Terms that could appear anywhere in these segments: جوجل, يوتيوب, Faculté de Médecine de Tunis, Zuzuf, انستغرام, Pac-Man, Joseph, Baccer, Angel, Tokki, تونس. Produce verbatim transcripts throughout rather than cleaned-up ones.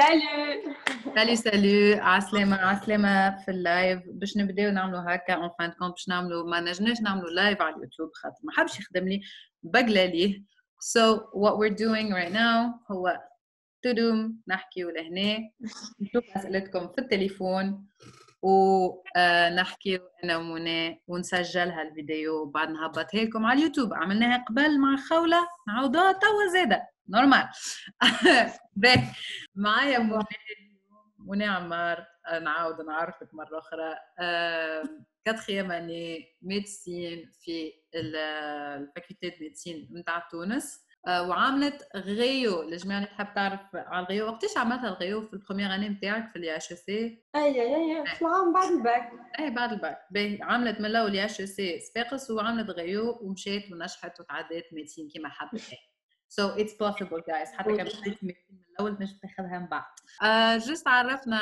Salut! Salut, salut! عسلامة عسلامة في اللايف باش نبداو نعملو هكا اون فان كونت باش نعملو ما نجمناش نعملو لايف على اليوتيوب خاطر ما حبش يخدم لي بقلة ليه. So what we're doing right now هو تدوم نحكيو لهنا نشوف اسئلتكم في التليفون ونحكيو انا ومنى ونسجلها الفيديو وبعد نهبطها لكم على اليوتيوب. عملناها قبل مع خولة نعاودوها توا زاده نورمال. باهي معايا منى منى عمار نعاود نعرفك مره اخرى. كاتخيام اني ميديسين في الفاكولتي دو ميديسين نتاع تونس وعملت غيو. الجميع اللي تحب تعرف على الغيو وقتاش عملتها الغيو؟ في البروميير اني نتاعك في الياش سي؟ اي اي اي في العام بعد الباك. اي بعد الباك. باهي عملت من الاول ياش سي سباقس وعملت غيو ومشات ونجحت وتعدات ميديسين كيما حبت. So it's possible guys. حتى كان من الأول مش بتاخذها من بعد. Uh, just عرفنا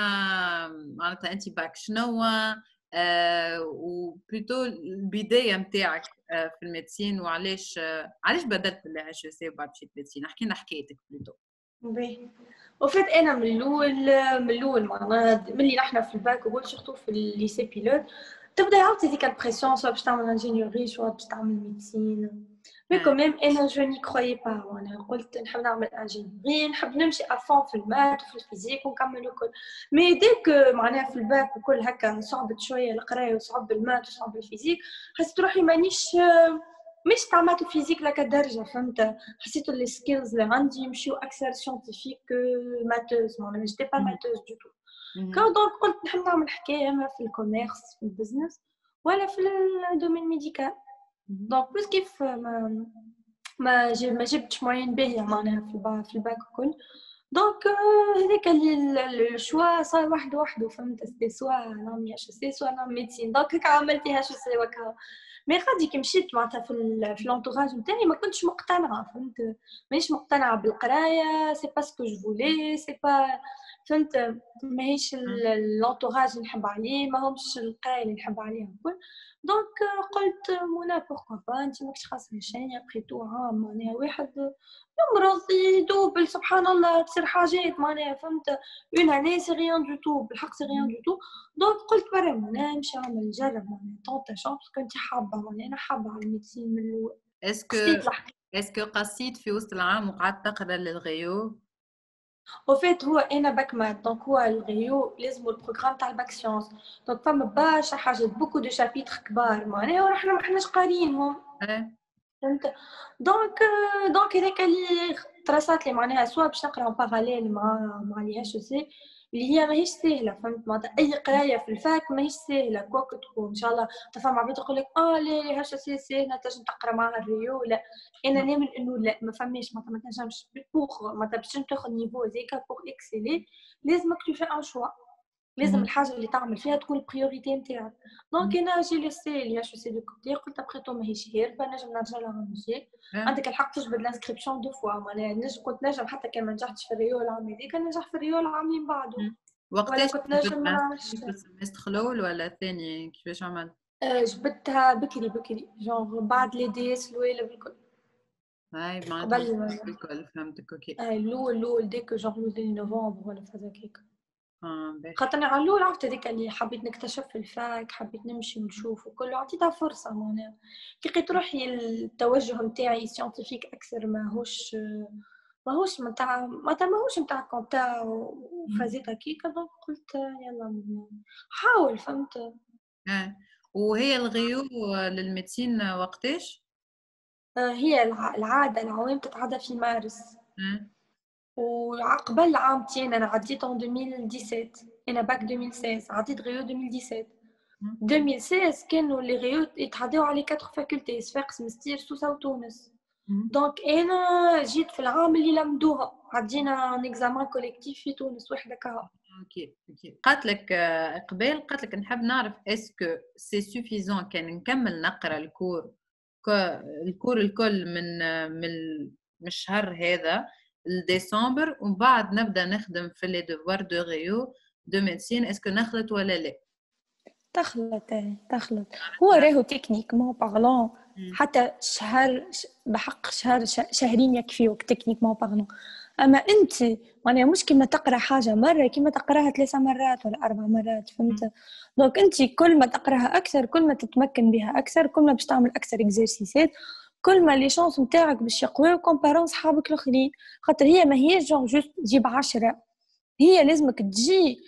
معناتها أنت باك شنو uh, وبلوتو البداية متاعك uh, في الميديسين وعلاش uh, علاش بدلت بالعش سي وبعد مشيت ميديسين. حكينا حكايتك بلوتو. باهي. وفات أنا من الأول من الأول معناتها ملي نحنا في الباك وقول سيرتو في الليسي بيلوت تبدا يعطي هذيك البريسيون سوا باش تعمل انجينيوري سوا باش تعمل ميديسين. Mais quand même, je n'y croyais pas. On a dit qu'on voulait faire l'ingénierie, on voulait aller à fond dans le maths, dans la physique, on voulait tout. Mais dès que, dans le bac, on a fait un peu de temps, le maths, la physique, j'ai senti que je n'étais pas dans la maths physique à la dernière. J'ai senti que les skills que j'ai, je suis plus scientifique que matheuse. Je n'étais pas matheuse du tout. Quand on a dit qu'on voulait faire dans le commerce, dans le business, ou dans le domaine médical. دونك بلوس كيف ما ما ما جبتش معين باهية معناها في الباك الكل. دونك هذاك الشوا صار وحده وحده فهمت. سوا نعمل اش سي سوا نعمل ميديسين. دونك هكا عملت اش سي وكا مي غادي كي مشيت معناتها في في لونتوراج نتاعي ما كنتش مقتنعه فهمت. مانيش مقتنعه بالقرايه سي با سكو جو فولي سي با فهمت. ماهيش لونتوراج نحب عليه ماهمش القرايه اللي نحب عليها الكل. دونك قلت منى بوركوا با انت ماكش خاصك شيء ابخي تو عام معناها واحد يمرض يدوبل سبحان الله تصير حاجات معناها فهمت. اون اني سي ريان دو تو بالحق سي ريان دو تو. دونك قلت برا منى نمشي نعمل نجرب معناها طونتا شونس كنت حابه معناها انا حابه على الميديسين من الاول. اسكو اسكو قصيت في وسط العام وقعدت تقرا للغيو؟ وفات هو انا باك مات دونك هو الغيو لازمو البروغرام تاع الباك سيونس. دونك فما برشا حاجات بوكو دو شابيتر كبار معناها وحنا محناش قاريينهم فهمت. دونك دونك هذاك اللي ترسات لي معناها سوا باش نقرا اون باراليل مع مع لي اش سي اللي هي ماهيش ساهله فهمت. معناتها اي قرايه في الفاك ماهيش ساهله كوك تكون ان شاء الله تفهم عباد تقول لك اه لي اش سي ساهله تنجم تقرا معها الريو. لا انا نامن انه لا ما فماش معناتها ما تنجمش بوغ معناتها باش تاخذ نيفو هذاك بوغ اكسيلي لازمك تو في ان شوا. لازم الحاجه اللي تعمل فيها تكون البريوريتي نتاعك. دونك انا جي ليسي لي اش سي دو كوتي قلت ابخيتو ماهيش هاربه نجم نرجع لها نجي. عندك الحق تجبد لانسكريبسيون دو فوا معناها نجم كنت نجم حتى كان ما نجحتش في الريول العام هذيك ننجح في الريول العام اللي من بعده. وقتاش كنت نجم في السيمستر الاول ولا الثاني كيفاش عملت؟ جبدتها بكري بكري جونغ بعد لي دي اس الاولى بالكل. اي معناتها بالكل فهمتك اوكي. اي الاول الاول ديك جونغ دي نوفمبر ولا في هذاك هيك. خاطرني على الاول عرفت هذيك اللي حبيت نكتشف في الفاك حبيت نمشي ونشوف وكله عطيتها فرصه معناها كي لقيت روحي التوجه نتاعي سيانتيفيك اكثر ماهوش ماهوش نتاع معناتها ماهوش نتاع كونتا وفازيت هكيكا. دونك قلت يلا حاول فهمت. اه وهي الغيو للميديسين وقتاش؟ هي العاده العوام تتعدى في مارس. اه وعقبال العامتين انا عديت ان ألفين وسبعطاش انا باك ألفين وستطاش عديت غيو ألفين وسبعطاش. ألفين وستطاش كانوا لي غيو يتعداو على أربعة فاكولتي صفاقس مستير سوسه وتونس. دونك انا جيت في العام اللي لمدوها عدينا ان اكزامان كوليكتيف في تونس وحده كهو. اوكي اوكي قالتلك اقبال قالتلك نحب نعرف اسكو سي سوفيزون كان نكمل نقرا الكور الكور الكل من من الشهر هذا لديسمبر ومن بعد نبدا نخدم في لي دوار دو غيو دو ميديسين اسكو نخلط ولا لا؟ تخلط اي تخلط. هو راهو تكنيكمون بارلون حتى شهر بحق شهر شهرين يكفيوك تكنيكمون بارلون. اما انت معناها مش كيما تقرا حاجه مره كيما تقراها ثلاثه مرات ولا اربع مرات، فهمت؟ دونك انت كل ما تقراها اكثر كل ما تتمكن بها اكثر، كل ما باش تعمل اكثر اكزرسيسات، كل ما لي شانس نتاعك باش يقويو كومبارون صحابك الاخرين، خاطر هي ما هيش جون جوست تجيب عشرة، هي لازمك تجي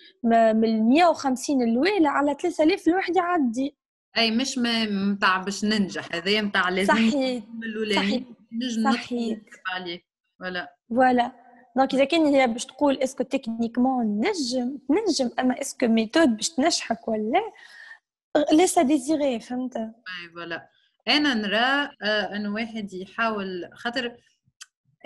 من مية وخمسين الاولى على ثلاثة آلاف الواحد يعدي. اي مش متاع باش ننجح، هذايا متاع لازم من الاولاني نجم نطلع عليه ولا ولا. دونك اذا كان هي باش تقول اسكو تكنيكمون نجم نجم اما اسكو ميثود باش تنجحك ولا لسه ديزيغي، فهمت؟ اي فوالا. انا نرى ان واحد يحاول، خاطر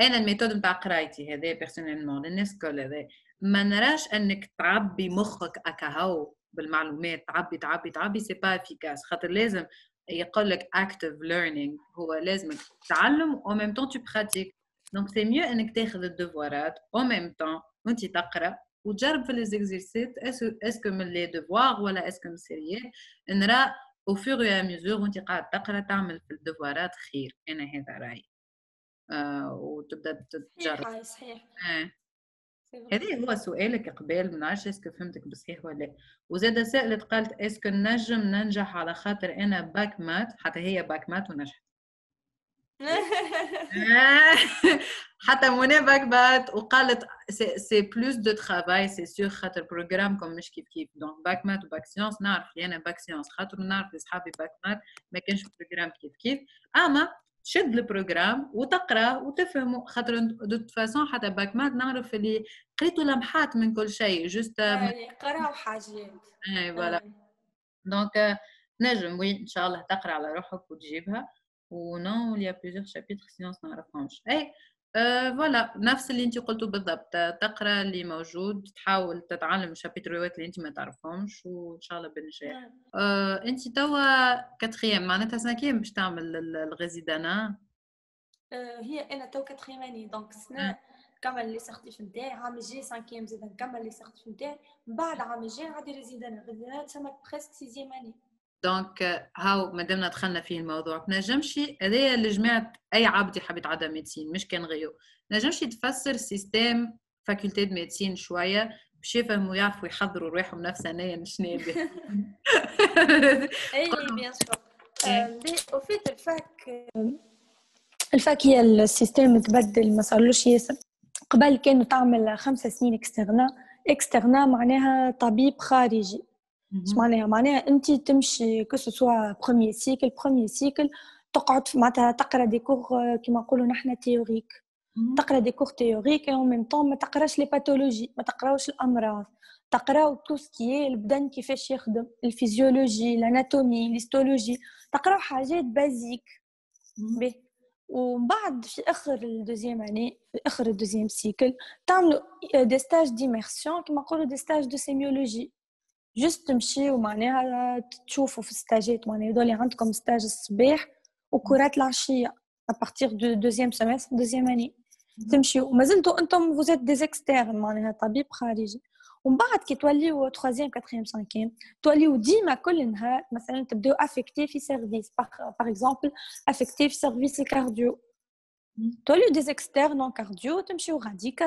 انا الميثود نتاع قرايتي هذا بيرسونيلمون للناس الكل هذا، ما نراش انك تعبي مخك اكاهو بالمعلومات، تعبي تعبي تعبي سي با افيكاس، خاطر لازم يقول لك اكتيف ليرنينغ، هو لازمك تتعلم او ميم طون تو براتيك. دونك سي ميو انك تاخذ الدوفوارات او ميم طون وانت تقرا وتجرب في ليزيكزيرسيس اسكو من لي دوفوار ولا اسكو من سيريال، نرى او فور اي ميزور وانت قاعد تقرا تعمل في الدوفوارات خير. انا هذا رايي. آه وتبدا تجرب. صحيح آه. هذا هو سؤالك قبل، ما نعرفش اسكو فهمتك بصحيح ولا. وزاده سالت قالت اسكو نجم ننجح على خاطر انا باك مات، حتى هي باك مات ونجحت. حتى منى باك مات وقالت سي بلوس دو ترافاي سي سيغ خاطر بروغرامكم مش كيف كيف. دونك باك مات وباك سيونس نعرف لي انا باك سيونس خاطر نعرف اصحابي باك مات ما كانش بروغرام كيف كيف، اما تشد البروغرام وتقراه وتفهمه، خاطر دوت فاسون حتى باك مات نعرف اللي قريتو لمحات من كل شيء جوست يعني قراو حاجات. اي فوالا. دونك نجم وي ان شاء الله تقرا على روحك وتجيبها. ونو لي بليزيغ شابيتر سيونس منعرفهمش. اي فوالا نفس اللي انت قلتو بالضبط، تقرا اللي موجود، تحاول تتعلم الشابيتروات اللي انت ما تعرفهمش وان شاء الله بالنجاح. أه انت توا كاتريام معناتها سانكيام باش تعمل الغزيدانا. أه هي انا توا كاتريام اني، دونك سنة نكمل لي سيرتيف نتاعي، عام الجاي سانكيام زاد نكمل لي سيرتيف نتاعي، من بعد عام الجاي عادي غزيدانا. غزيدانا تسمى بريسك سيزيام اني. دونك هاو مادامنا دخلنا فيه الموضوع، نجمش هذايا لجماعة أي عبد يحب يتعدى ميديسين مش كان غيو، نجمش تفسر سيستيم فاكولتي دو ميديسين شوية باش يفهموا يعرفوا يحضروا رواحهم نفسانيا شناهي. أي بيان سور. وفات الفاك الفاك هي السيستيم تبدل ما صارلوش ياسر. قبل كانوا تعمل خمس سنين اكسترنا، اكسترنا معناها طبيب خارجي. اش معناها؟ معناها انت تمشي كسوسوا بروميير سيكل، بروميير سيكل تقعد معناتها تقرا دي كور كيما نقولوا نحن تيوريك، تقرا دي كور تيوريك او ميم طون ما تقراش لي باثولوجي، ما تقراوش الامراض، تقراو تو سكي البدن كيفاش يخدم، الفيزيولوجي، الاناتومي، الهيستولوجي، تقراو حاجات بازيك. به ومن بعد في اخر الدوزيام اني، في اخر الدوزيام سيكل تعملوا دي ستاج ديميرسيون كيما نقولوا دي ستاج دو سيميولوجي، جست تمشيو معناها تشوفوا في الستاجات، معناها هذول عندكم ستاج الصباح وكرات العشيه ا بارتير دو دوزيام سيمستر دوزيام اني تمشيو، مازلتوا انتم فوزيت دي زيكستيرن معناها طبيب خارجي. ومن بعد كي توليو ثلاثيام كاتريام خمسيام توليو ديما كل نهار مثلا تبداو افيكتي في سيرفيس باغ اكزومبل افيكتي في سيرفيس الكارديو، توليو دي زيكستيرن اون كارديو، تمشيو غاديك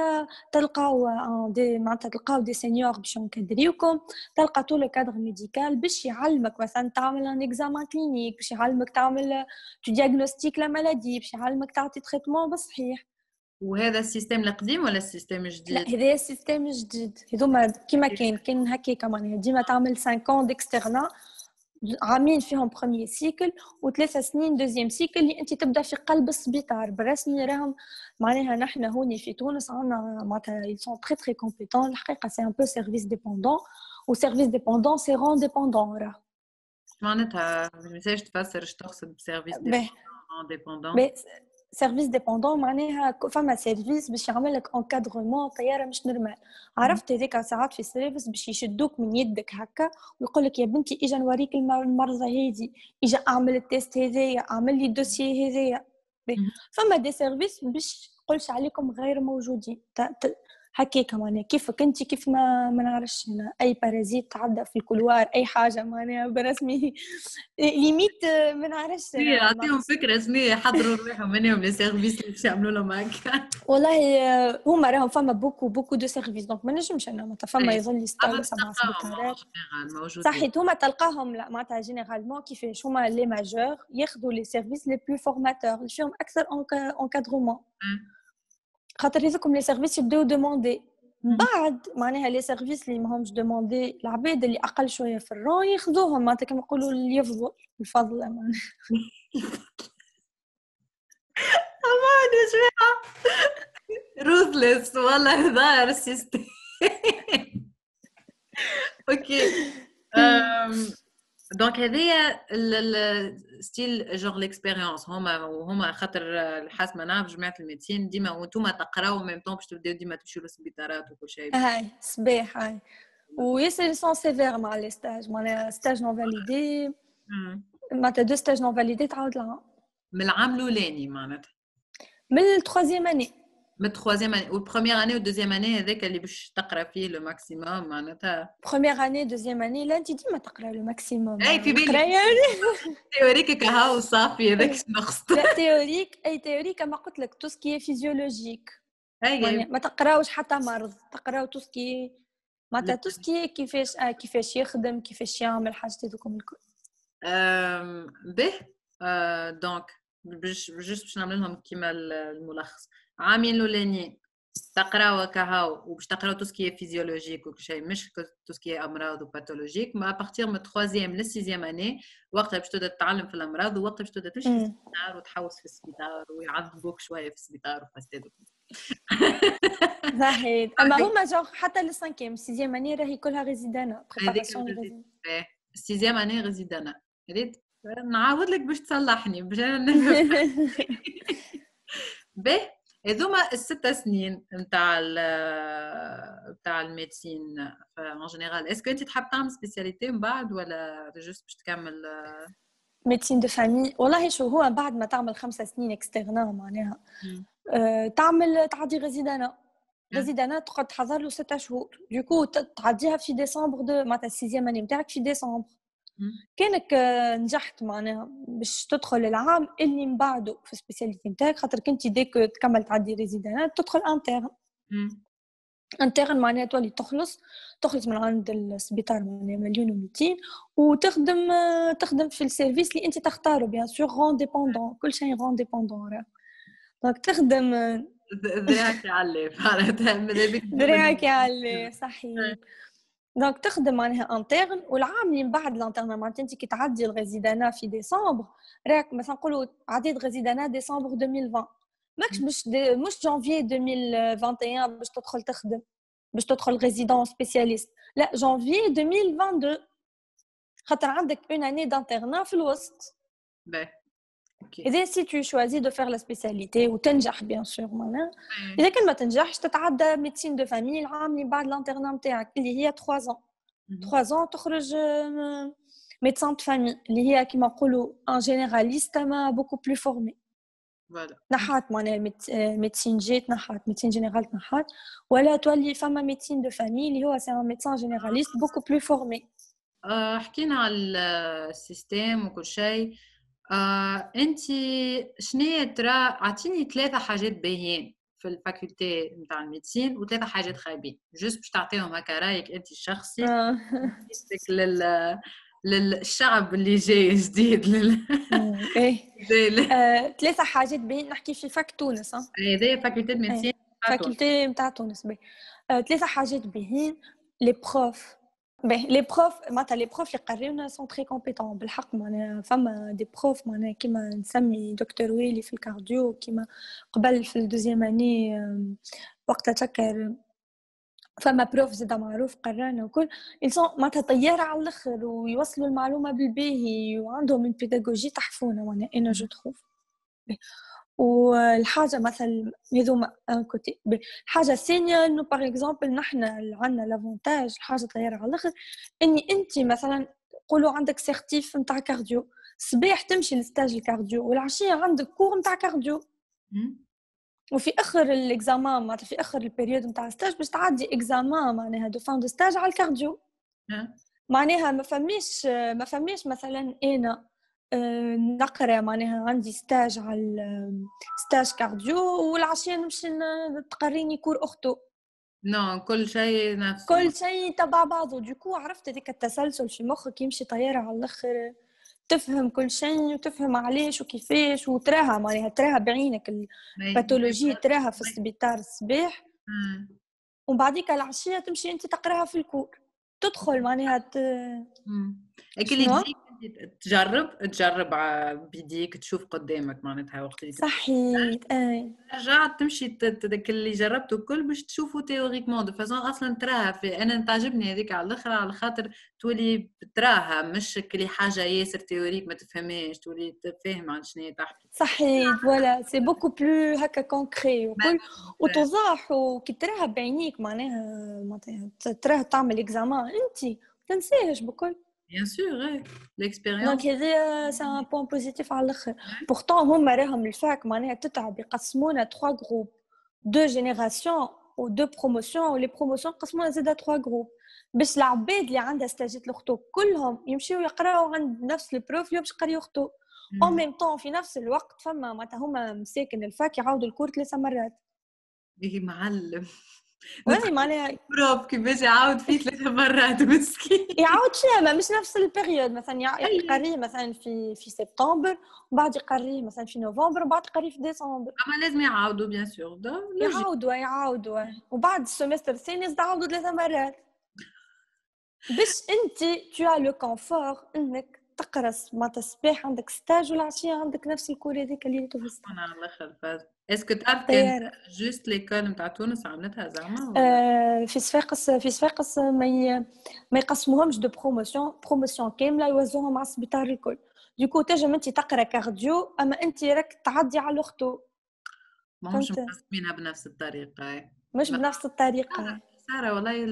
تلقاو دي معناتها تلقاو دي سينيور باش ينكادريوكم، تلقاو تو لو كادر ميديكال باش يعلمك مثلا تعمل ان اكزامان كلينيك، باش يعلمك تعمل تو دياغنوستيك لا مالادي، باش يعلمك تعطي تريتمون بالصحيح. وهذا السيستم القديم ولا السيستم الجديد؟ لا هذا السيستم الجديد، هذوما كيما كان كان هكاك معناها ديما تعمل خمسة ديكستيرنا، عامين فيهم بروميير سيكل وثلاثة سنين دوزيام سيكل اللي انت تبدا في قلب السبيطار بالرسمي. راهم معناها نحن هوني في تونس عندنا معناتها ils sont très très compétents الحقيقه، سي ان بو سيرفيس ديبوندون وسيرفيس ديبوندون سي رون ديبوندون. راه معناتها ما نساش تفسر اش تقصد بسيرفيس ديبوندون. سيرفيس ديبوندون معناها فما سيرفيس باش يعمل لك انكادرمون طياره مش نورمال، عرفت هذيك ساعات في السيرفيس باش يشدوك من يدك هكا ويقول لك يا بنتي اجا نوريك المرضى هذي، اجا اعمل التيست هذايا، اعمل لي الدوسيي هذايا. فما دي سيرفيس باش نقولش عليكم غير موجودين، هكاك معناها كيفك انت كيف ما ما نعرفش اي بارازيت تعدى في الكولوار اي حاجه معناها برسمي ليميت ما نعرفش. يعطيهم فكره اسمي يحضروا روحهم منهم لي سيرفيس اللي يعملوا لهم هكا. والله هما راهم فما بوكو بوكو دو سيرفيس دونك ما نجمش انا معناتها فما يظل يستاهلوا سبع سنوات صحيت هما تلقاهم معناتها جينيرالمون كيفاش هما لي ماجور ياخذوا لي سيرفيس لي بلو فورماتور اللي فيهم اكثر انكادرومون خاطر هذوكم لي سيرفيس يبداو دوموندي بعد معناها لي سيرفيس اللي ماهمش دوموندي العباد اللي اقل شويه في الرون ياخذوهم معناتها كما نقولوا اللي يفضل الفضل معناها امان يا جماعه روثلس والله هذا السيستم اوكي دونك هذيا ستيل جور ليكسبيريونس هما وهما خاطر حسب ما نعرف جماعه الميديسين ديما وانتوما تقراو ميم طون باش تبداو ديما تمشيو للسبيطارات وكل شيء هاي صباح هاي وياسر سون سيفير مع لي ستاج معناها ستاج نون فاليدي معناتها دو ستاج نون فاليدي تعاود لها من العام الاولاني معناتها من التخوازيام اني من التخوازيام اني والبروميير اني والدوزيام اني هذاك اللي باش تقرا فيه لو ماكسيموم معناتها بروميير اني دوزيام اني لا انت ديما تقرا لو ماكسيموم اي في بالي تيوريك كهو صافي هذاك شنو خصك لا تيوريك اي تيوريك كما قلت لك تو سكي فيزيولوجيك اي ما تقراوش حتى مرض تقراو تو سكي معناتها تو سكي كيفاش كيفاش يخدم كيفاش يعمل حاجات هذوكم الكل امم به دونك باش جوست باش نعمل لهم كيما الملخص عامين الاولانيين تقراو كهاو وباش تقراو تو سكي فيزيولوجيك وكل شيء مش تو سكي امراض وباثولوجيك ما ابارتيغ من ثروزيام للسيزيام اني وقتها باش تبدا تتعلم في الامراض ووقتها باش تبدا تمشي في السبيطار وتحوس في السبيطار ويعذبوك شويه في السبيطار وفاسدوك صحيح اما هما جوغ حتى للسانكيام السيزيام اني راهي كلها ريزيدانا بريباراسيون السيزيام اني ريزيدانا ريت نعاود لك باش تصلحني باش انا باهي هذوما الست سنين نتاع نتاع الميديسين اون جينيرال اسكو انت تحب تعمل سبيسياليتي من بعد ولا جوست باش تكمل ميديسين دو فامي والله شو هو بعد ما تعمل خمسة سنين اكسترنال معناها تعمل تعدي ريزيدانا ريزيدانا تقعد تحضر له ستة شهور دوكو تعديها في ديسمبر دو معناتها السيزيام اني نتاعك في ديسمبر كانك نجحت معناها باش تدخل العام اللي من بعده في السبيسياليتي نتاعك خاطر كنتي ديك تكمل تعدي ريزيدانات تدخل انترن انترن معناها تولي تخلص تخلص من عند السبيطار معناها مليون ومئتين وتخدم تخدم في السيرفيس اللي انت تختاره بيان سور غون ديبوندون كل شيء غون ديبوندون دونك تخدم ذراعك يعلي معناتها ذراعك يعلي صحيح دونك تخدم معناها انترن والعام اللي من بعد الانترن معناتها انت كي تعدي الغزيدانا في ديسمبر راك مثلا نقولوا عديت غزيدانا ديسمبر ألفين وعشرين ماكش مش مش جانفي ألفين وواحد وعشرين باش تدخل تخدم باش تدخل غزيدون سبيسياليست لا جانفي ألفين واثنين وعشرين خاطر عندك اون اني دانترنا في الوسط باهي اوكي اذا سي تو شوازي دو فير لا سبيسياليتي وتنجح بيان سور معناها اذا كان ما تنجحش تتعدى ميديسين دو فامي العام اللي بعد الانترنام تاعك اللي هي ثلاثة ans ثلاثة ans تخرج ميديسان دو فامي اللي هي كيما نقولوا ان جينيراليست ما بوكو بلو فورمي فوالا نحات معناها ميديسين جيت نحات ميديسين جينيرال نحات ولا تولي فما ميديسين دو فامي اللي هو سي ان ميديسان جينيراليست بوكو بلو فورمي حكينا على السيستم وكل شيء آه، انتي شنيا ترى عطيني ثلاثه حاجات باهيين في الفاكولتي نتاع الميديسين وثلاثه حاجات خايبين جوست باش تعطيهم هكا رايك انت الشخصي لل للشعب اللي جاي جديد لل اوكي ثلاثه حاجات باهيين نحكي في فاك تونس هذايا فاكولتي الميديسين فاكولتي نتاع تونس ثلاثه حاجات باهيين لي بروف باهي لي بروف معناتها لي بروف اللي قريونا سون تري كومبيتون بالحق معناها فما دي بروف معناها كيما نسمي دكتور ويلي في الكارديو كيما قبل في الدوزيام اني وقتها تذكر فما بروف زاد معروف قرانا وكل يلسون معناتها طياره على الاخر ويوصلوا المعلومه بالباهي وعندهم من بيداغوجي تحفونه معناها انا جو تخوف والحاجه مثلا هذوما ان كوتي حاجه ثانيه انه باغ اكزومبل نحن عندنا لافونتاج حاجه طايره على الاخر اني انت مثلا قولوا عندك سيرتيف نتاع كارديو صباح تمشي لستاج الكارديو والعشيه عندك كور نتاع كارديو وفي اخر الاكزامان معناتها في اخر البيريود نتاع ستاج باش تعدي اكزامان معناها دو فان دو ستاج على الكارديو. معناها ما فماش ما فماش مثلا انا نقرا معناها عندي ستاج على ستاج كارديو والعشيه نمشي تقريني كور اختو. نو كل شيء نفس كل شيء تبع بعضه. دوكو عرفت هذاك التسلسل في مخك يمشي طياره على الاخر، تفهم كل شيء وتفهم علاش وكيفاش وتراها معناها تراها بعينك الباثولوجي تراها في السبيطار الصباح وبعديك العشيه تمشي انت تقراها في الكور تدخل معناها ت... اكل تجرب تجرب بيديك تشوف قدامك معناتها وقت اللي صحيت اي رجعت تمشي داك اللي جربته الكل باش تشوفه تيوريكمون دو فازون اصلا تراها في. انا تعجبني هذيك على الاخر على خاطر تولي تراها مش كلي حاجه ياسر تيوريك ما تفهمهاش تولي تفهم عن شنو تحكي. صحيت فوالا سي بوكو بلو هكا كونكري وكل وتوضح وكي تراها بعينيك معناها معناتها تراها تعمل اكزامان انت تنساهش بكل. Bien sûr, oui. L'expérience. Donc, c'est un point positif à l'autre. Pourtant, ils راهم الفاك معناها تتعب يقسمونا trois groupes, deux générations ou deux promotions. Les promotions قسمونا زاد trois groupes. باش العباد اللي عندها ستاجات الخطو كلهم يمشيو يقراو عند نفس البروف باش يقريو خطو. En même temps في نفس الوقت فما معناتها هما مساكن الفاك يعاودوا الكور ثلاث مرات. يا معلم. وي معناها بروف كيفاش يعاود فيه ثلاث مرات مسكين يعاود شامه مش نفس البيريود مثلا يقريه مثلا في في سبتمبر وبعد يقريه مثلا في نوفمبر وبعد يقريه في ديسمبر. اما لازم يعاودوا بيان سور يعاودوا يعاودوا وبعد السيمستر الثاني يعاودوا ثلاث مرات باش انت تو ا لو كونفور انك تقرا معناتها الصباح عندك ستاج والعشيه عندك نفس الكور هذيك اللي انت فزت. انا على الاخر فاز اسكو تعرف كان جوست ليكول نتاع تونس عملتها زعما آه في صفاقس في صفاقس ما ي... ما يقسموهمش دو بروموسيون بروموسيون كامله يوزوهم على السبيطار الكل. دوكو تنجم انت تقرا كارديو اما انت راك تعدي على الاختو ماهمش مقسمينها بنفس الطريقه مش بنفس الطريقه. ساره والله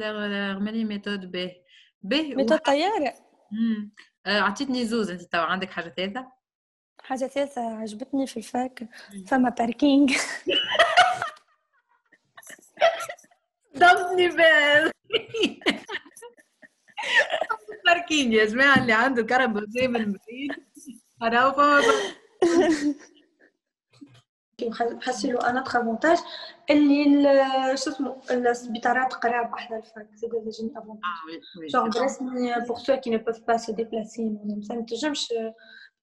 غمالي ميثود به به ميثود طياره. امم عطيتني زوز. انت توا عندك حاجه ثالثه؟ حاجة ثالثة عجبتني في الفاك فما باركينج. ضمني بال باركينج يا جماعة اللي عنده كرم زي من المريض أنا وفما بحسلوا أنا أفونتاج اللي شو اسمه السبيطارات قراب أحلى الفاك سي كذا جيني أفونتاج جونغ رسمي بوغ سوا كي نبوف با سو ديبلاسي ما تنجمش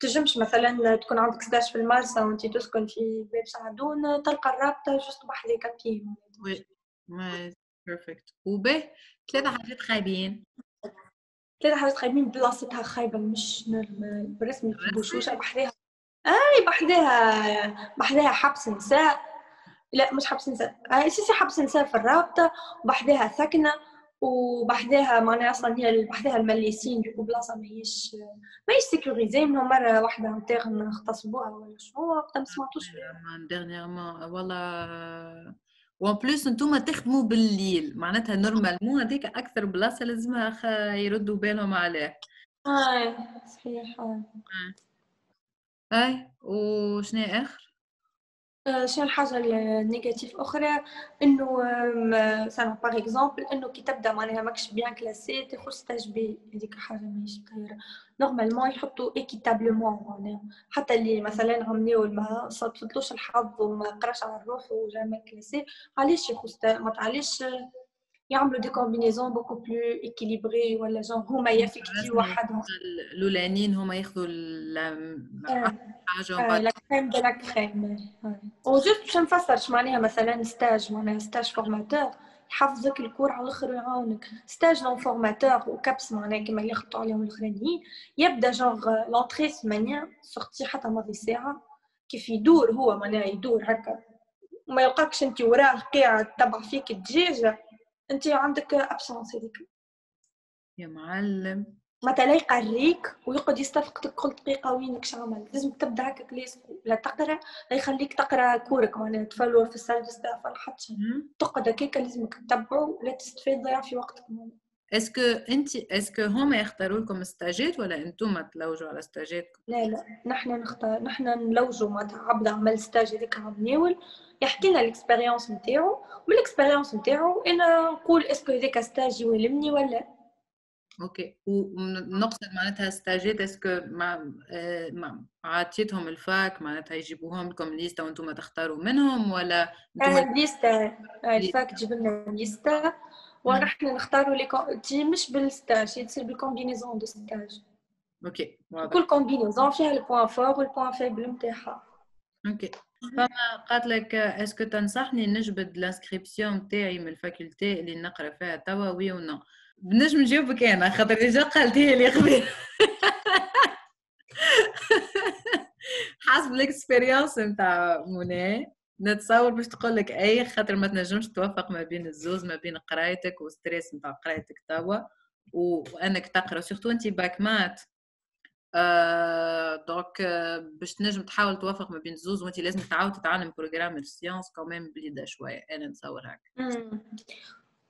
تجمش مثلا تكون عندك ستاش في المارسا وانت تسكن في باب سعدون تلقى الرابطه جست بحذاك كابي. وي وي بيرفكت. وبه ثلاثه حاجات خايبين ثلاثه حاجات خايبين بلاصتها خايبه مش نورمال بالرسمي بوشوشه بحذاها اي بحذاها بحذاها حبس نساء. لا مش حبس نساء اي سي حبس نساء في الرابطه وبحذاها ثكنه وبحذاها معناها اصلا هي بحذاها المليسين دوكو بلاصه ماهيش ماهيش سيكوريزي. منهم مره واحده انترن اغتصبوها ولا شنو ما سمعتوش ديرنييرمون والله. وان بليس نتوما تخدموا بالليل معناتها نورمالمون هذيك اكثر بلاصه لازمها يردوا بالهم عليه. اه صحيح. اه اي وشنو اخر شنو الحاجه النيجاتيف اخرى انه مثلا باغ اكزومبل انه كي تبدا معناها ماكش بيان كلاسي تاخذ ستاج بي هذيك حاجه ماهيش طايره. نورمالمون يحطوا ايكيتابلومون معناها حتى اللي مثلا عملوا ما صدفلوش الحظ وما قراش على الروح وجا كلاسي علاش ياخذ ستاج ما علاش يعملوا دي كومبينيزون بوكو بلو ايكيليبري ولا جون هما يافكتيو وحدهم الاولانيين هما ياخذوا حاجه وبعد لا كريم دو لا كريم. او جوست باش نفسرش معناها مثلا ستاج معناها ستاج فورماتور يحفظك الكور على الاخر ويعاونك. ستاج نون فورماتور وكابس معناها كما اللي خطوا عليهم الاخرانيين يبدا جونغ لونتري ثمانية سورتي حتى ماضي ساعه كيف يدور هو معناها يدور هكا وما يلقاكش انت وراه قاعد تبع فيك الدجاجه انت عندك ابسونس هذيك يا معلم مثلا يقريك ويقعد يستفقدك كل دقيقه وينك شعمل. لازم تبدا هكا كلاسيك لا تقرا لا يخليك تقرا كورك معناها تفلور في السادس تاع فرحتش تقعد هكاك لازمك تتبعو ولا تستفيد ضيع في وقتك. Est-ce que أنت est-ce que هم يختاروا لكم استاجات ولا أنتم تلوجوا على استاجاتكم؟ لا لا نحن نختار نحن نلوجوا مع عبد عمل استاج هذاك عم ناول يحكي لنا الاكسبيريونس نتاعو والاكسبيريونس نتاعو أنا نقول اسكو هذاك استاج يولمني ولا اوكي ونقصد معناتها استاجات اسكو مع مع عطيتهم الفاك معناتها يجيبوهم لكم ليستا وانتم تختاروا منهم ولا انتم ليستا الفاك تجيب لنا ليستا ونحن نختاروا لي تي مش بالستاج يتصير بالكومبينيزون دو ستاج اوكي واضح كل كومبينيزون فيها البوان فور والبوان فيبل نتاعها اوكي فما قالت لك اسكو تنصحني نجبد لانسكريبسيون نتاعي من الفاكولتي اللي نقرا فيها توا وي ولا بنجم نجاوبك انا خاطر ديجا قالت هي لي قبل حسب الاكسبيريونس نتاع منى نتصور باش تقول لك اي خاطر ما تنجمش توفق ما بين الزوز ما بين قرايتك والستريس نتاع قرايتك توا وانك تقرا سورتو انت باك مات آه دونك باش تنجم تحاول توفق ما بين الزوز وانت لازم تعاود تتعلم بروغرام السيونس كمان بليده شويه انا نتصور هكا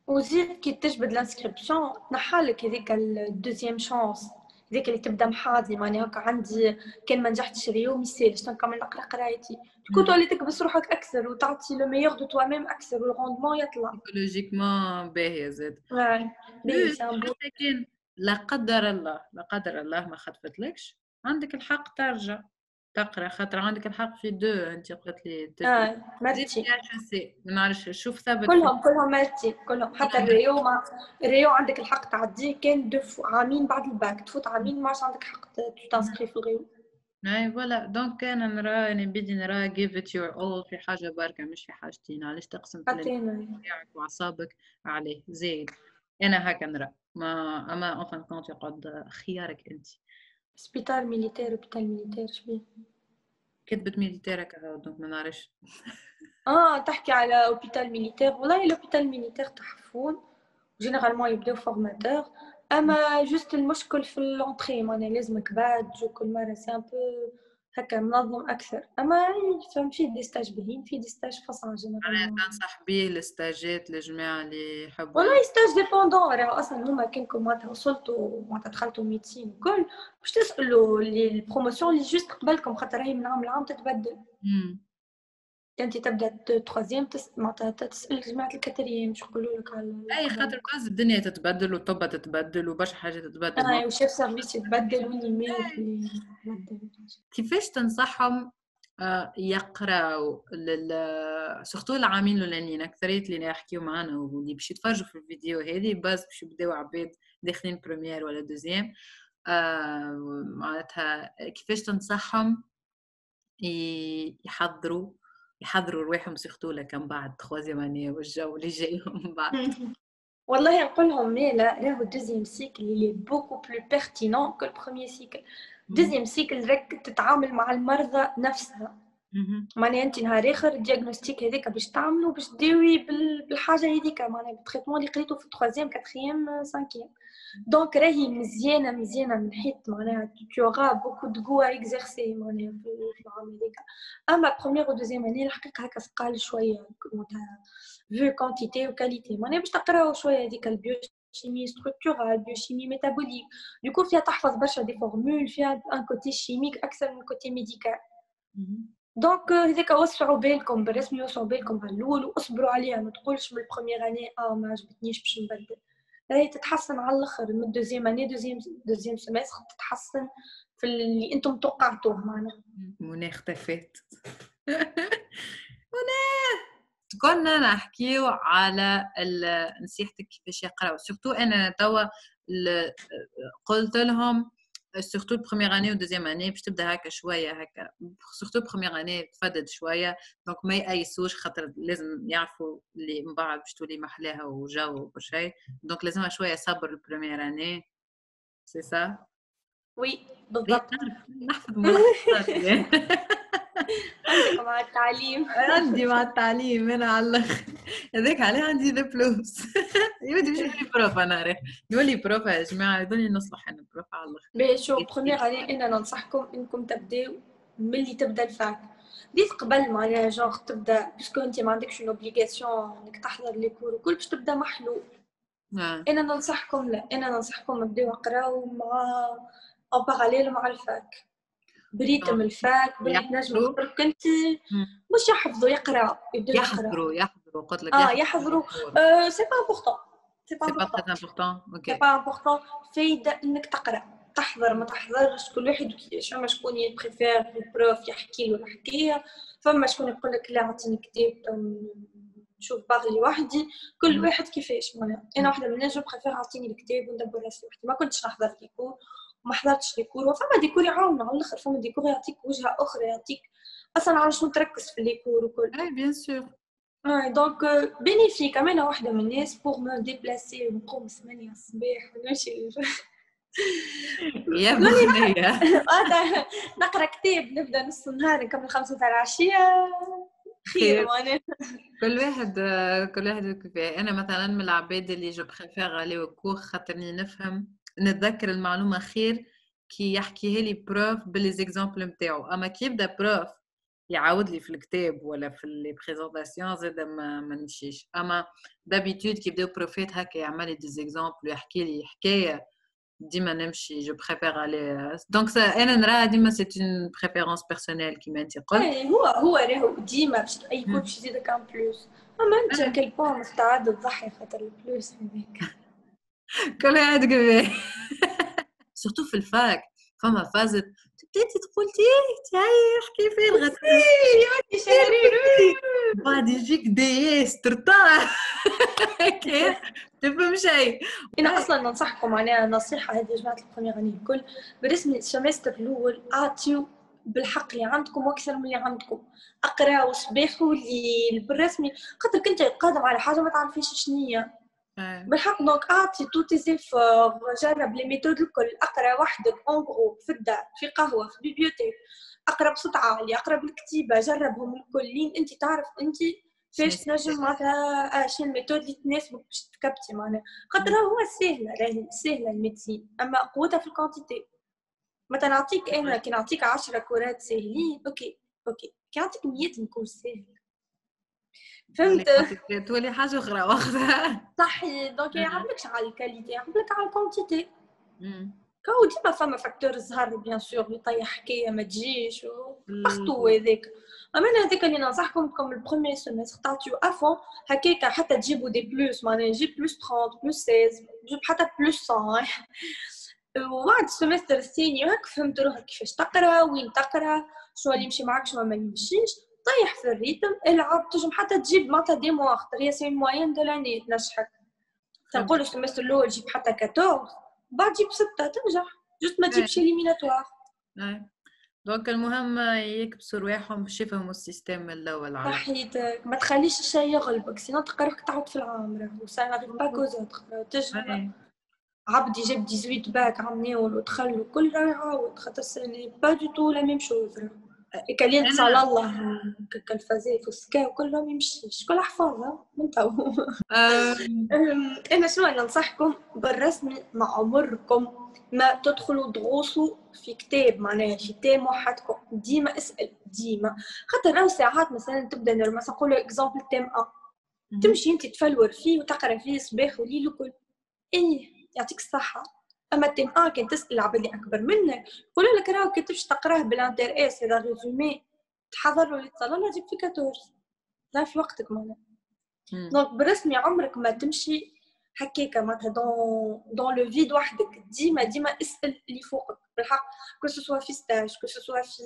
وزيد كي تجبد لانسكريبسيون تنحالك هذيك الدوزيام شانس هذيك اللي تبدا محاضي ماني هكا عندي كان ما نجحتش اليوم يسالش نكمل نقرا قرايتي كون تولي تكبس روحك اكثر وتعطي لو ميور دو توا ميم اكثر والروندمون يطلع لوجيكمون باهيه زاد حتى كان لا قدر الله لا قدر الله ما خطفتلكش عندك الحق ترجع تقرا خاطر عندك الحق في دو انت قلت لي اه مالتي ما نعرفش شوف ثابت كلهم كلهم مالتي كلهم حتى الريو ما الريو عندك الحق تعديه كان دو عامين بعد الباك تفوت عامين ماش عندك حق تنسكري في الريو اي فوالا دونك انا نرى انا بدي نرى give it your all في حاجه بركه مش في حاجتين علاش تقسم نتاعك واعصابك عليه زايد انا هكا نرى ما اما اون فان كونت يقعد خيارك انت سبيطار ميليتير وبيتال ميليتير شبيه كتبت ميليتير هكا دونك ما نعرفش اه تحكي على اوبيتال ميليتير والله لوبيتال ميليتير تحفون جينيرالمون يبداو فورماتور اما جوست المشكل في لونطري معناها لازمك بعد كل مره سي ان بو هكا منظم اكثر اما فهمتي دي ستاج باهيين في دي ستاج فصل جينيرالمون تنصح بيه الستاجات للجماعه اللي يحبوا والله ستاج ديبوندون راه اصلا هما كانكم معناتها وصلتوا معناتها دخلتوا ميديسين وكل باش تسالوا البروموسيون اللي جوست قبلكم خاطر هي من عام لعام تتبدل امم انت تبدا ثلاثيام معناتها تسال جماعه الكاتريام باش يقولوا لك على اي خاطر باز الدنيا تتبدل والطب تتبدل وبرشا حاجات تتبدل اي وشاف سيرفيس يتبدل والنيمات يتبدل كيفاش تنصحهم يقراو سورتو العامين الاولانيين اكثريه اللي يحكيو معنا واللي باش يتفرجوا في الفيديو هذه باز باش يبداو عباد داخلين بروميير ولا دوزيام معناتها كيفاش تنصحهم يحضروا يحضروا رواحهم سيختو لك من بعد تخوازيام اني والجو اللي جايهم من بعد والله نقول لهم مالا راهو الدوزيام سيكل اللي بوكو بلو بيرتينون كو البروميير سيكل الدوزيام سيكل راك تتعامل مع المرضى نفسها معناها انت نهار اخر الدياغنوستيك هذاك باش تعملو باش تداوي بالحاجه هذيك معناها بالتريتمون اللي قريته في ثلاثيام كاتريام سانكيام دونك راهي مزيانه مزيانه من حيث معناها تيغا بوكو دغو اكزيرسي معناها في العام هذاك اما بروميير و دوزيام اني الحقيقه هكا ثقال شويه معناتها في كونتيتي وكاليتي معناها باش تقراو شويه هذيك البيوشيمي ستركتورال بيوشيمي ميتابوليك دوكو فيها تحفظ برشا دي فورمول فيها ان كوتي شيميك اكثر من كوتي ميديكال دونك هذاك وسعوا بالكم بالرسمي وسعوا بالكم على الاول واصبروا عليها ما تقولش من البروميير اني اه ما عجبتنيش باش نبدل راهي تتحسن على الاخر من دوزيام اني دوزيام دوزيام سيمستر تتحسن في اللي انتم توقعتوه معنا منى اختفت منى كنا نحكيو على نصيحتك كيفاش يقراو سورتو انا توا قلت لهم سورتو البروميير اني والدوزيام اني باش تبدا هكا شويه هكا سورتو البروميير اني تفدد شويه دونك ما يأيسوش خاطر لازم يعرفوا اللي من بعد باش تولي محلاها وجو وكل شيء دونك لازمها شويه صبر البروميير اني سي سا وي بالضبط نحفظ ملخصاتي عندي مع التعليم عندي مع التعليم انا على الاخر هذاك عليه عندي دبلومس يودي باش يولي بروف انا راه يولي بروف يا جماعه يظني نصلح انا بروف على الاخر باهي شوف بخوني عليه اننا ننصحكم انكم تبداو ملي تبدا الفاك ديت قبل معناها جونغ تبدا باسكو انت ما عندكش اون اوبليغاسيون انك تحضر لي كور وكل باش تبدا محلول آه. انا ننصحكم لا انا ننصحكم بديو اقراو مع او باراليل مع الفاك بريتم آه. الفاك بنت نجم كنتي مش يحفظوا يقراو يحضروا يحضروا قلت لك اه يحضروا سي با امبورطون سي با امبورطون اوكي سي با امبورطون فايده انك تقرا تحضر ما تحضرش كل واحد فما شكون يبريفير البروف يحكي له الحكايه فما شكون يقول لك لا عطيني كتاب نشوف باغي وحدي كل واحد كيفاش معناها انا وحده من نجم بريفير عطيني الكتاب وندبر راسي وحدي ما كنتش نحضر ديكور وما حضرتش ديكور وفما ديكور يعاون على الاخر فما ديكور يعطيك وجهه اخرى يعطيك اصلا على شنو تركز في الديكور وكل اي بيان سور اي دونك بينيفيك انا وحده من الناس بور مو ديبلاسي ونقوم ثمانية الصباح ونمشي يا بنية نقرا كتاب نبدا نص النهار نكمل خمسة تاع العشية خير وانا كل واحد كل واحد كيفاه. انا مثلا من العباد اللي جو بريفير الي وكور خاطرني نفهم نتذكر المعلومة خير كي يحكيها لي بروف بالليزيكزامبل نتاعو، اما كي يبدا بروف يعاود لي في الكتاب ولا في لي بريزونطاسيون زاد ما نمشيش، اما دابيتود كي يبداو بروفات هكا يعمل لي ديزيكزامبل ويحكي لي حكاية ديما نمشي جو بريفير الي دونك انا نراها ديما سي اون بريفيرونس بيرسونيل كيما انت قلت. اي هو هو راهو ديما باش اي كوتش يزيدك ان بلوس، اما انت كل بون مستعد تضحي خاطر البلوس هذاك. كل واحد كبير سورتو في الفاك فما فازت بديتي تقول تي احكي فين غتمشي يا شريري بعد يجيك دياس ترطا كيف تفهم شيء. انا اصلا ننصحكم على نصيحه هذه يا جماعه البروميير الكل برسم السمستر الاول اعطيو بالحق اللي عندكم واكثر من اللي عندكم اقراو صباح وليل بالرسمي خاطر كنت قادم على حاجه ما تعرفيش شنية بالحق دونك اعطي تو تيزيفور جرب لي ميثود الكل اقرا وحدك اون جروب في الدار في قهوه في بيبيوتيك اقرا بصوت عالي اقرا بالكتيبه جربهم الكل لين انت تعرف انت كيفاش تنجم معناتها شنو الميثود اللي تناسبك باش تكبتي معناها خاطر هو سهله راهي سهله الميديسين اما قوتها في الكونتيتي مثلا نعطيك انا كي نعطيك عشرة كرات ساهلين اوكي اوكي كي نعطيك مية نكون ساهل فهمت تولي حاجه اخرى واخذها صحي دونك يعملكش على الكاليتي يعملك على الكونتيتي كاو ديما فما فاكتور الزهر بيان سور يطيح حكايه ما تجيش بارتو هذاك اما انا هذاك اللي ننصحكم كم البروميير سيمستر تعطيو افون هكاك حتى تجيبوا دي بلوس معناها جيب بلوس ثلاثين بلوس ستة عشر جيب حتى بلوس مية وبعد السيمستر الثاني هاك فهمت روحك كيفاش تقرا وين تقرا شنو اللي يمشي معاك شنو ما يمشيش طيح في الريتم العب تجم حتى تجيب معناتها دي مواخ هي سي موين دو لاني تنجحك تنقولوا السيمستر الاول جيب حتى أربعطاش بعد جيب ستة تنجح جوست ما تجيبش اليميناتوار دونك المهم يكبسوا رواحهم باش يفهموا السيستم الاول على صحيتك ما تخليش الشيء يغلبك سينو تلقى روحك تعاود في العام وسا غير با كوزات تجم عبد يجيب ثمانية عشر باك عم ناول ودخل وكل راه يعاود خاطر سي با دو تو لا ميم شوز كلين صلى الله كالفازي والسكا وكلهم يمشيش كل حفاظها من تو. انا شنو ننصحكم بالرسم مع عمركم ما تدخلوا دروسوا في كتاب معناها في تيم وحدكم ديما اسال ديما خاطر راهو ساعات مثلا تبدا مثلا نقولوا اكزامبل تيم واحد تمشي انت تفلور فيه وتقرا فيه صباح وليل وكل ايه يعطيك الصحه اما تيم اه كي تسال العباد اللي اكبر منك يقولوا لك راه كي تمشي تقراه بالانتر اس هذا ريزومي تحضر له للصلاه تجيب في أربعطاش لا في وقتك معناها دونك بالرسمي عمرك ما تمشي هكاك معناتها دون دون لو فيد وحدك ديما ديما اسال اللي فوقك بالحق كو سوا في ستاج كو سوا في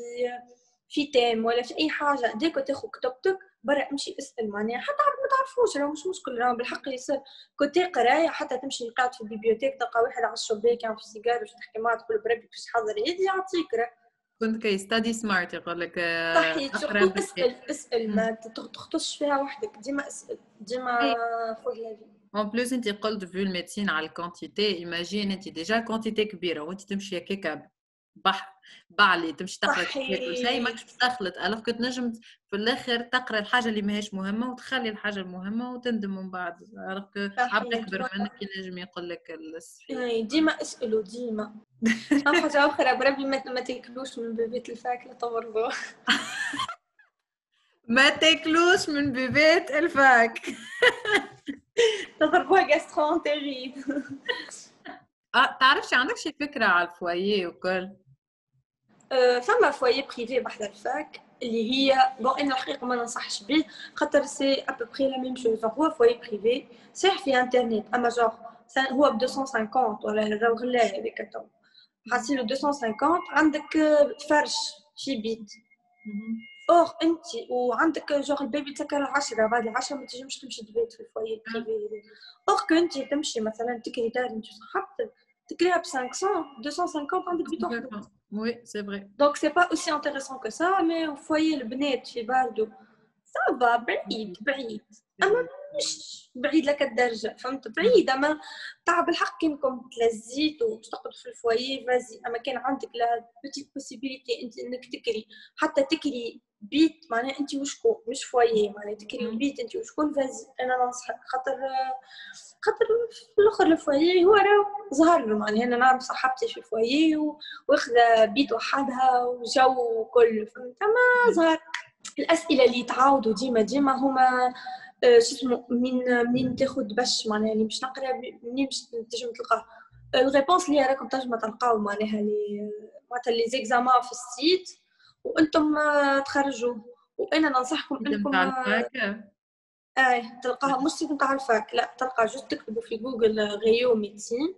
في تيم ولا في اي حاجه ديكو تاخذ كتبتك برا امشي اسال معناها حتى ما تعرفوش راه مش مشكل راه بالحق يصير كوتي قرايه حتى تمشي قاعد في البيبيوتيك تلقى واحد على الشباك يعمل في السيجار باش تحكي معاه تقول بربي باش تحضر يدي يعطيك راه كنت كي ستادي سمارت يقول لك اقرا اسال اسال ما تختصش فيها وحدك ديما اسال ديما فوق لافي اون بلوس انت قلت في الميديسين على الكونتيتي ايماجين انت ديجا كونتيتي كبيره وانت تمشي هكاك بح بعلي تمشي تقرا شيء ماكش تخلط الف كنت نجم في الاخر تقرا الحاجه اللي ماهيش مهمه وتخلي الحاجه المهمه وتندم من بعد الف عبد اكبر منك ينجم يقول لك الصحيح ديما اسالوا ديما حاجه اخرى بربي ما تاكلوش من بيبات الفاكهه تمرضوا ما تاكلوش من بيبات الفاك تضربوها جاسترونتيريت. اه تعرفش عندك شي فكره على الفوايي وكل؟ فما فوايي بريفي بحذا الفاك اللي هي بون انا الحقيقه ما ننصحش به خاطر سي ابوبخي لا ميم شوز. هو فوايي بريفي صحيح في انترنت اما جور هو ب مئتين وخمسين ولا راهو غلا هذاك تو حاسيلو مئتين وخمسين عندك فرش شي بيت اوغ انت وعندك جوغ البيبي تاعك عشرة بعد العشرة ما تنجمش تمشي تبيت في الفوايي بريفي اوغ كو انت تمشي مثلا تكري دار انت صاحبتك تكريها ب مئتين وخمسين عندك بيت واحد. Oui, c'est vrai. Donc, c'est pas aussi intéressant que ça, mais au foyer, le bnet, chez Bardo, ça va, بعيد, بعيد. أما مش بعيد لك الدرجة، فهمت؟ بعيد، أما تعب الحق كي نكون تلزيت وتقعد في الفوايي، فازي، أما كان عندك لا بتيت بوسيبيليتي أنت إنك تكري، حتى تكري بيت معناها أنت وشكون، مش فوايي، معناها تكري بيت أنت وشكون، فازي، أنا ننصحك خاطر خاطر في الآخر الفوايي هو راه ظهر له معناها أنا نعرف صاحبتي في الفوايي واخذة بيت وحدها وجو وكل، فهمت؟ أما ظهر الأسئلة اللي يتعاودوا ديما ديما هما شو اسمه منين منين تاخد باش معناها اللي باش نقرا منين باش تنجم تلقاه الريبونس اللي راكم تنجموا تلقاو معناها لي معناتها لي زيكزامان في السيت وانتم تخرجوا. وانا ننصحكم انكم اه تلقاها مش السيت نتاع الفاك لا تلقى جوست تكتبوا في جوجل غيو ميديسين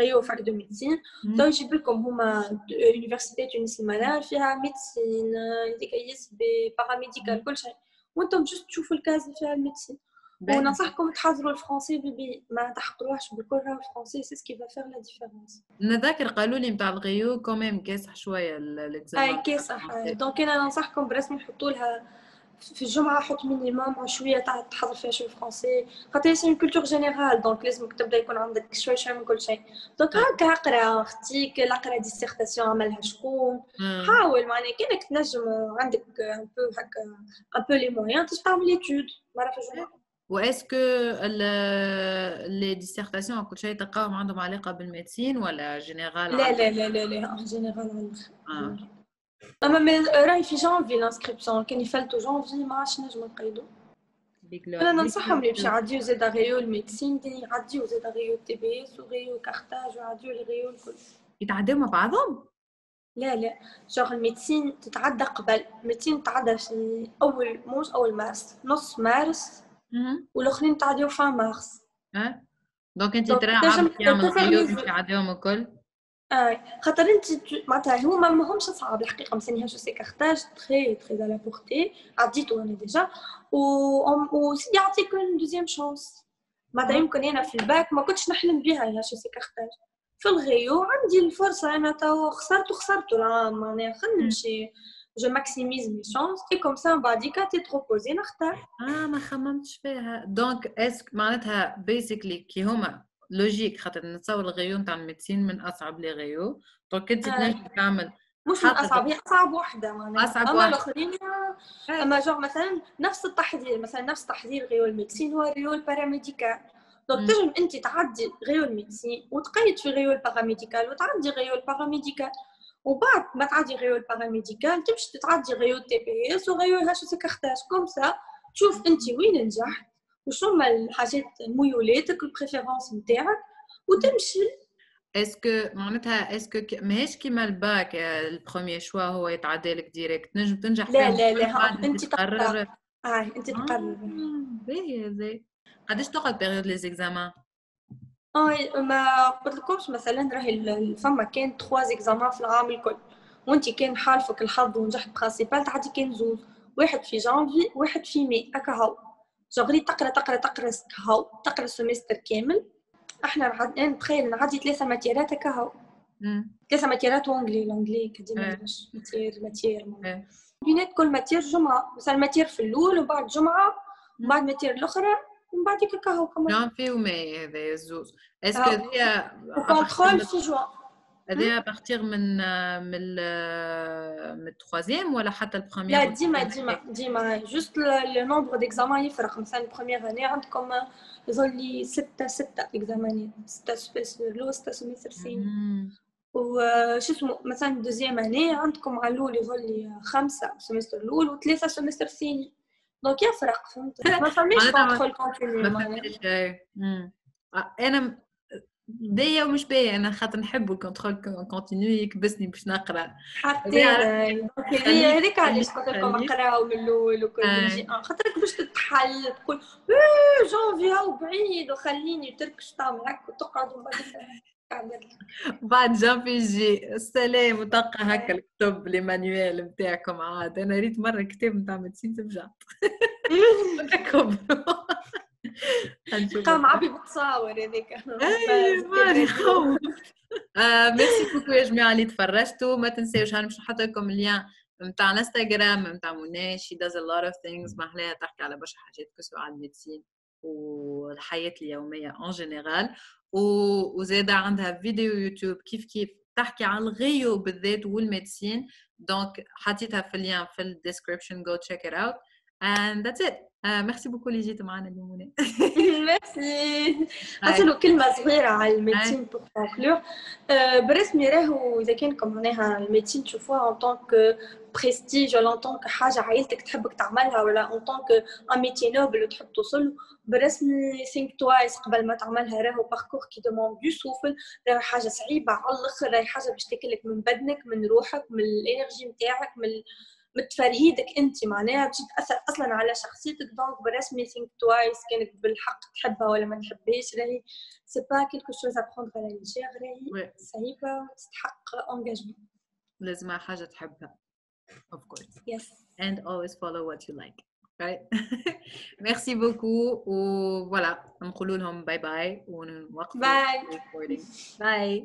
غيو فاك دو ميديسين تو يجيب لكم هما يونيفرسيتي تونس المنار فيها ميديسين يتكيس بباراميديكال كل شيء وانتم جست تشوفوا الكاز اللي فيها الميديسين. وننصحكم تحضروا الفرنسي ببي ما تحقروهش بالكل راه الفرنسي سي سكي فا فيغ لا ديفيرونس. نذاكر قالوا لي نتاع الغيو كوميم كاسح شويه الاكزامان. اي كاسح دونك انا ننصحكم برسمي تحطوا لها في الجمعه حط مينيموم شويه تاع تحضر فيها شويه فرنسي خاطر سي كولتور جينيرال دونك لازم تبدا يكون عندك شويه شويه من كل شيء. دونك هاكا اقرا اختيك اقرا ديسيرتاسيون عملها شكون حاول معناها كانك تنجم عندك ان بو هكا ان بو لي مويان باش تعمل ليتود مره في الجمعه. واسكو لي ديسيرتاسيون وكل شيء تلقاهم عندهم علاقه بالميديسين ولا جينيرال؟ لا لا لا لا لا جينيرال. اه اما راهي في جانفي لانسكريبسيون كان يفلتوا جانفي ما عادش نجم نقيدو. انا ننصحهم اللي باش يعديو زاد غيو الميديسين يعديو زاد غيو تي بي اس وغيو كارتاج ويعديو الغيو الكل. يتعداو مع بعضهم؟ لا لا جوغ الميديسين تتعدى قبل الميديسين تتعدى في اول موش اول مارس نص مارس والاخرين تعديو فان مارس. اه دونك انت ترى عم تعمل غيو باش يعديوهم الكل. اه خاطر انت معناتها هما ماهمش صعاب الحقيقه مستنيها جو سي كارتاج تري تري على بورتي عديتو انا ديجا و سيدي يعطيك اون دوزيام شونس معناتها يمكن انا في الباك ما كنتش نحلم بها يا جو سي كارتاج في الغيو عندي الفرصه انا تو خسرت وخسرت العام معناها خلينا نمشي جو ماكسيميز مي شونس اي كوم سا بعديكا تي تروبوزي نختار. اه ما خممتش فيها دونك اسك معناتها بيسيكلي كي هما لوجيك خاطر نتصور الغيو نتاع الميديسين من اصعب لي غيو دونك انت تنجم تعمل مش من اصعب هي اصعب وحده معناها اصعب اما الاخرين اما جوغ مثلا نفس التحضير مثلا نفس تحضير غيو الميديسين هو غيو الباراميديكال دونك تنجم انت تعدي غيو الميديسين وتقيد في غيو الباراميديكال وتعدي غيو الباراميديكال وبعد ما تعدي غيو الباراميديكال تمشي تعدي غيو تي بي اس وغيو هاش وسكرتاج كوم سا تشوف انت وين نجحت وشو ما الحاجات ميولاتك البريفيرونس نتاعك وتمشي. اسكو معناتها اسكو ماهيش كيما الباك البروميير شوا هو يتعدى لك ديريكت تنجم تنجح فيها؟ لا لا لا انت تقرر. اه انت تقرر. باهي هذايا قداش تقعد بيريود لي زيكزامان؟ اه ما قلتلكمش مثلا راهي فما كان تخوا زيكزامان في العام الكل وانت كان حالفك الحظ ونجحت برانسيبال تعدي كان زوج واحد في جانفي واحد في مي هكا هاو جغري تقرا تقرا تقرا هاو تقرا سمستر كامل احنا عاد تخيل نعدي ثلاثه ماتيرات هكا هاو ثلاثه ماتيرات وانجلي الانجلي كديما ماتير ماتير بينات كل ماتير جمعه مثلا ماتير في الاول وبعد جمعه وبعد ماتير الاخرى ومن بعد هكا هاو كمان جانفي وماي هذايا الزوز. اسكو هذايا كونترول في جوان هذايا بارتيغ من من من التخوازيام ولا حتى البخومييغ؟ لا ديما ديما ديما جوست لو نومبر ديكزامان يفرق مثلا البخومييغ اني عندكم يظل لي سته سته اكزامانات سته سبيسيور لو سته سميستر سين وش اسمه مثلا دوزيام اني عندكم على الاول يظل لي خمسه سميستر الاول وثلاثه سميستر سين دونك يفرق فهمت ما فماش كونترول كونتينيو. انا بداية ومش باية انا خاطر نحب الكونترول كونتينيو يكبسني باش نقرا حتى هي هذيك علاش قلت لكم نقراو من الاول وكل نجي خاطرك باش تتحل تقول جونفي هاو بعيد وخليني تركش طامعك وتقعد بعد جانفي جي السلام وتلقى هكا الكتب لي مانيوال نتاعكم عاد. انا ريت مره كتاب نتاع ميديسين تبجع نكبروا قام عبي بتصاور هذيك. ميرسي بوكو يا جماعه اللي تفرجتوا، ما تنساوش هانمشي نحط لكم اللين نتاع الانستغرام نتاع منى. شي داز ا لوت اوف ثينجز محلاها، تحكي على برشا حاجات كسوا على الميديسين والحياه اليوميه اون جينيرال، وزاده عندها فيديو يوتيوب كيف كيف تحكي عن الغيو بالذات والميديسين. دونك حطيتها في اللين في الديسكريبشن، جو تشيك ات اوت and that's it. ميرسي بوكو اللي جيت معنا اليوم منى. ميرسي. أصله كلمة صغيرة على الميديسين pour conclure. برسمي راهو إذا كانكم معناها الميديسين تشوفوها en tant que prestige ولا en tant que حاجة عائلتك تحبك تعملها ولا en tant que un métier noble تحب توصل. برسمي think twice قبل ما تعملها، راهو parcours qui demande du souffle، راهو حاجة صعيبة على الآخر، راهي حاجة باش تاكلك من بدنك من روحك من الإنرجي متاعك من متفرهيدك انت معناها باش تاثر اصلا على شخصيتك. دونك بالرسمي think twice كانك بالحق تحبها ولا ما تحبهاش، راهي سي با كلكو شوز ا بروندر على ليجير، راهي صعيبه تستحق انجاجمون، لازم حاجه تحبها of course. Yes and always follow what you like, right. ميرسي بوكو و فوالا نقولوا لهم باي باي ونوقفوا باي.